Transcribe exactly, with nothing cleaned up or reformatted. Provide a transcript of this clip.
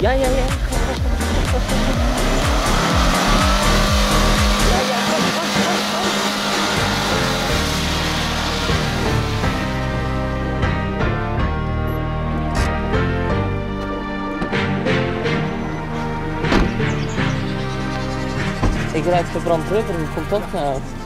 Ya, ya, ya. Ik rijd gebrand rubber, hoe komt dat nou?